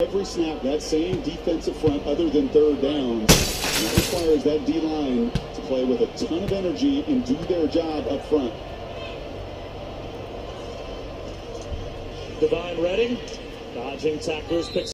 Every snap, that same defensive front other than third downs, it requires that D-line to play with a ton of energy and do their job up front. Devine Redding, dodging tacklers, picks